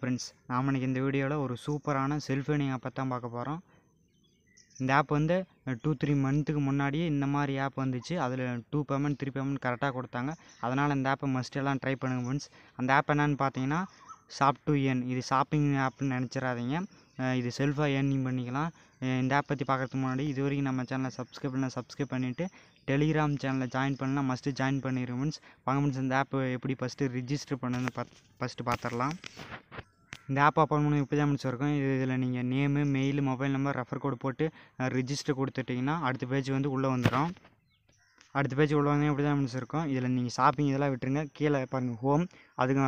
friends नाम इनकी video और सूपरान सेल्फोनिंग आप पाकपर இந்த ஆப் வந்து 2-3 மந்த்துக்கு முன்னாடி இந்த மாதிரி ஆப் வந்துச்சு அதில் 2 பேமெண்ட் 3 பேமெண்ட் கரெக்டாக கொடுத்தாங்க அதனால் இந்த ஆப்பை மஸ்ட் எல்லாம் ட்ரை பண்ணுங்க ஃப்ரெண்ட்ஸ் அந்த ஆப் என்னன்னு பார்த்தீங்கன்னா ஷாப் டு ஏர்ன் இது ஷாப்பிங் ஆப்னு நினைச்சிராதீங்க இது செல்ஃபாக ஏர்னிங் பண்ணிக்கலாம் இந்த ஆப் பற்றி பார்க்குறதுக்கு முன்னாடி இது வரைக்கும் நம்ம சேனலை சப்ஸ்கிரைப் பண்ணலாம் சப்ஸ்கிரைப் பண்ணிவிட்டு டெலிகிராம் சேனலில் ஜாயின் பண்ணலாம் மஸ்ட்டு ஜாயின் பண்ணிடுங்க ஃப்ரெண்ட்ஸ் வாங்க ஃப்ரெண்ட்ஸ் இந்த ஆப் எப்படி ஃபஸ்ட்டு ரிஜிஸ்டர் பண்ணுன்னு ஃபஸ்ட்டு பார்த்துடலாம் இந்த ஆப் ஓப்பன் பண்ணி இப்போ தான் முடிச்சிருக்கோம் இதில் நீங்கள் name mail mobile number refer code போட்டு ரிஜிஸ்டர் கொடுத்துட்டிங்கன்னா அடுத்த பேஜ் வந்து உள்ளே வந்துடும் அடுத்த பேஜ் உள்ளே வந்து இப்படி தான் முடிச்சிருக்கோம் இதில் நீங்கள் ஷாப்பிங் இதெல்லாம் விட்டுருங்க கீழே பாருங்கள் ஹோம் அதுக்கு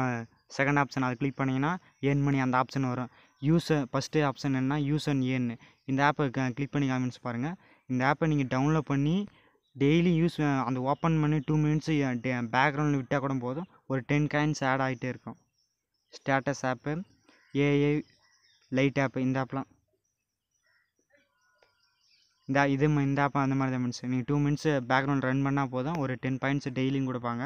செகண்ட் ஆப்ஷன் அதை கிளிக் பண்ணிங்கன்னா ஏர்ன் மணி அந்த ஆப்ஷன் வரும் யூஸர் ஃபஸ்ட்டு ஆப்ஷன் என்ன யூஸ் அண்ட் ஏர்ன் இந்த ஆப்பை கிளிக் பண்ணி காமிச்சு பாருங்கள் இந்த ஆப்பை நீங்கள் டவுன்லோட் பண்ணி டெய்லி யூஸ் அந்த ஓப்பன் பண்ணி 2 minutes பேக்ரவுண்டில் விட்டால் கூட போதும் ஒரு 10 coins ஆட் ஆகிட்டே இருக்கும் status app AI lite app இந்த ஆப்லாம் இந்த ஆப் அந்த மாதிரி தான் ஃப்ரெண்ட்ஸ் நீங்கள் 2 minutes பேக்ரவுண்ட் ரன் பண்ணால் போதும் ஒரு 10 points டெய்லியும் கொடுப்பாங்க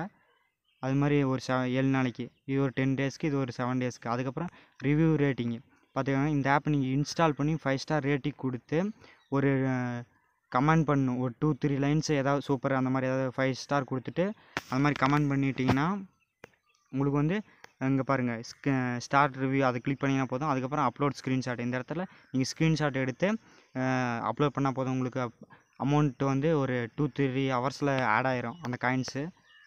அது மாதிரி ஒரு 7 நாளைக்கு இது ஒரு 10 daysக்கு இது ஒரு 7 daysக்கு அதுக்கப்புறம் ரிவ்யூ ரேட்டிங்கு பார்த்துக்கோங்க இந்த ஆப் நீங்கள் இன்ஸ்டால் பண்ணி 5 star ரேட்டிங் கொடுத்து ஒரு கமெண்ட் பண்ணணும் ஒரு 2-3 lines ஏதாவது சூப்பர் அந்த மாதிரி ஏதாவது 5 star கொடுத்துட்டு அந்த மாதிரி கமெண்ட் பண்ணிட்டிங்கன்னா உங்களுக்கு வந்து இங்கே பாருங்கள் ஸ்டார்ட் ரிவ்யூ அதை கிளிக் பண்ணிங்கன்னா போதும் அதுக்கப்புறம் அப்லோட் ஸ்க்ரீன்ஷாட் இந்த இடத்துல நீங்கள் ஸ்க்ரீன்ஷாட் எடுத்து அப்லோட் பண்ணால் போதும் உங்களுக்கு அமௌண்ட்டு வந்து ஒரு 2-3 hours ஆட் ஆயிரும் அந்த காயின்ஸு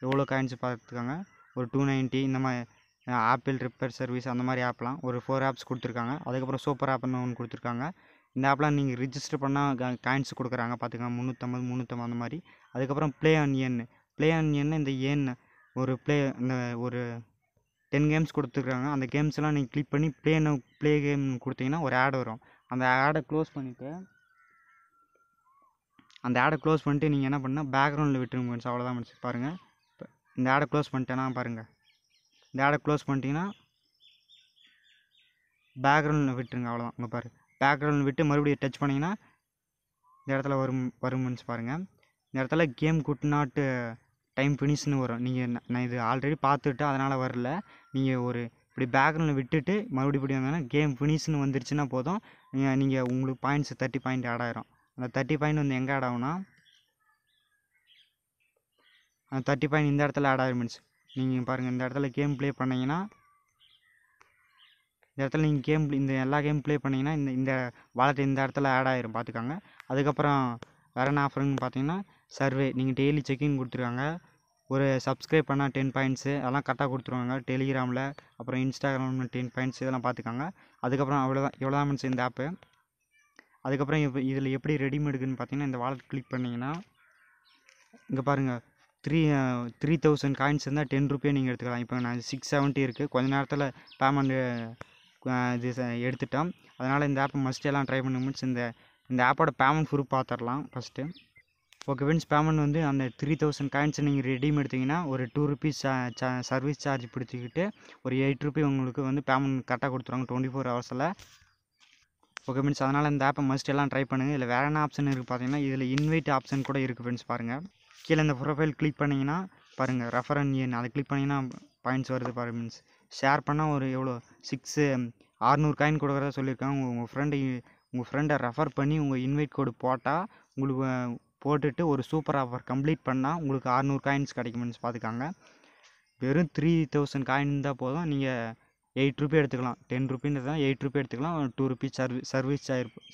எவ்வளோ காயின்ஸ் பார்த்துக்காங்க ஒரு 290 இந்த மாதிரி ஆப்பிள் ரிப்பேர் சர்வீஸ் அந்த மாதிரி ஆப்லாம் ஒரு 4 apps கொடுத்துருக்காங்க அதுக்கப்புறம் சூப்பர் ஆப்னு ஒன்று கொடுத்துருக்காங்க இந்த ஆப்லாம் நீங்கள் ரிஜிஸ்டர் பண்ணால் காயின்ஸ் கொடுக்குறாங்க பார்த்துக்கோங்க 350 அந்த மாதிரி அதுக்கப்புறம் ப்ளே ஆன் ஏன்னு இந்த ஏன் ஒரு ப்ளே இந்த ஒரு 10 games கொடுத்துருக்காங்க அந்த கேம்ஸ்லாம் நீங்கள் கிளிக் பண்ணி ப்ளே கேம் கொடுத்தீங்கன்னா ஒரு ஆட் வரும் அந்த ஆடை க்ளோஸ் பண்ணிவிட்டு நீங்கள் என்ன பண்ணால் பேக்ரவுண்டில் விட்டுருங்க ஃப்ரெண்ட்ஸ் அவ்வளோதான் ஃப்ரெண்ட்ஸ் பாருங்கள் இந்த ஆடை க்ளோஸ் பண்ணிட்டேன்னா பாருங்கள் இந்த ஆடை க்ளோஸ் பண்ணிட்டீங்கன்னா பேக்ரவுண்டில் விட்டுருங்க அவ்வளோதான் உங்கள் பாரு பேக்ரவுண்டில் விட்டு மறுபடியும் டச் பண்ணிங்கன்னா இந்த இடத்துல வரும் ஃப்ரெண்ட்ஸ் பாருங்கள் இந்த இடத்துல கேம் குட் நாட் டைம் ஃபினிஷ்னு வரும் நீங்கள் நான் இது ஆல்ரெடி பார்த்துட்டு அதனால் வரல நீங்கள் ஒரு இப்படி பேக்ரவுண்டில் விட்டுட்டு மறுபடியும் வந்தோன்னா கேம் ஃபினிஷ்னு வந்துருச்சுன்னா போதும் நீங்கள் உங்களுக்கு பாயிண்ட்ஸ் 30 point ஆட் ஆயிரும் அந்த 30 point வந்து எங்கே ஆட் ஆகும்னா அந்த 30 point இந்த இடத்துல ஆட் ஆயிரும் மீன்ஸ் நீங்கள் பாருங்கள் இந்த இடத்துல கேம் ப்ளே பண்ணிங்கன்னா இந்த இடத்துல நீங்கள் இந்த எல்லா கேம் ப்ளே பண்ணிங்கன்னா இந்த வாலெட் இந்த இடத்துல ஆட் ஆயிரும் பார்த்துக்காங்க அதுக்கப்புறம் வேறு என்ன ஆஃபருன்னு பார்த்தீங்கன்னா சர்வே நீங்கள் டெய்லி செக்கிங் கொடுத்துருக்காங்க ஒரு சப்ஸ்கிரைப் பண்ணால் 10 points அதெல்லாம் கரெக்டாக கொடுத்துருவாங்க டெலிகிராமில் அப்புறம் இன்ஸ்டாகிராமில் 10 points இதெல்லாம் பார்த்துக்காங்க அதுக்கப்புறம் அவ்வளோதான் எவ்வளோதான் ஃப்ரெண்ட்ஸ் இந்த ஆப்பு அதுக்கப்புறம் இப்போ இதில் எப்படி ரெடிமேடுக்குன்னு பார்த்தீங்கன்னா இந்த வாலெட் கிளிக் பண்ணிங்கன்னா இங்கே பாருங்கள் 3000 coins இருந்தால் 10 rupees நீங்கள் எடுத்துக்கலாம் இப்போ நான் 670 இருக்குது கொஞ்ச நேரத்தில் பேமெண்ட் இது எடுத்துட்டோம் அதனால் இந்த ஆப்பை மஸ்ட் எல்லாம் ட்ரை பண்ண முடிச்சு இந்த ஆப்போட பேமெண்ட் ப்ரூஃப் பார்த்துடலாம் ஃபஸ்ட்டு ஓகே ஃப்ரெண்ட்ஸ் பேமெண்ட் வந்து அந்த 3000 coins நீங்கள் ரெடீம் எடுத்திங்கன்னா ஒரு 2 rupees சர்வீஸ் சார்ஜ் பிடிச்சிக்கிட்டு ஒரு 8 rupees உங்களுக்கு வந்து பேமெண்ட் கரெக்டாக கொடுத்துருவாங்க 24 hours ஓகே ஃப்ரெண்ட்ஸ் அதனால் இந்த ஆப்பை மஸ்ட் எல்லாம் ட்ரை பண்ணுங்கள் இதில் வேறு என்ன ஆப்ஷன் இருக்குது பார்த்தீங்கன்னா இதில் இன்வைட் ஆப்ஷன் கூட இருக்குது ஃப்ரெண்ட்ஸ் பாருங்கள் கீழே இந்த ப்ரொஃபைல் கிளிக் பண்ணிங்கன்னா பாருங்கள் ரெஃபர் அண்ட் ஏர்ன் அதை கிளிக் பண்ணிங்கன்னா பாயிண்ட்ஸ் வருது பாருங்கள் மீன்ஸ் ஷேர் பண்ணால் ஒரு எவ்வளோ 600 coin கொடுக்குறதா சொல்லியிருக்காங்க உங்கள் ஃப்ரெண்டை ரெஃபர் பண்ணி உங்கள் இன்வைட் கோடு போட்டால் உங்களுக்கு போட்டுட்டு ஒரு சூப்பர் ஆஃபர் கம்ப்ளீட் பண்ணால் உங்களுக்கு 600 coins கிடைக்கும்னு பார்த்துக்காங்க வெறும் 3000 coin இருந்தால் போதும் நீங்கள் 8 rupees எடுத்துக்கலாம் 10 rupees 8 rupees எடுத்துக்கலாம் 2 rupees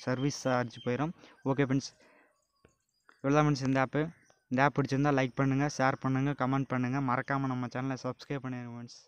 சர்வீஸ் சார்ஜ் போயிடும் ஓகே ஃப்ரெண்ட்ஸ் இவ்வளோ தான் ஃப்ரெண்ட்ஸ் இந்த ஆப் பிடிச்சிருந்தால் லைக் பண்ணுங்கள் ஷேர் பண்ணுங்கள் கமெண்ட் பண்ணுங்கள் மறக்காமல் நம்ம சேனலை சப்ஸ்கிரைப் பண்ணிடுங்க ஃப்ரெண்ட்ஸ்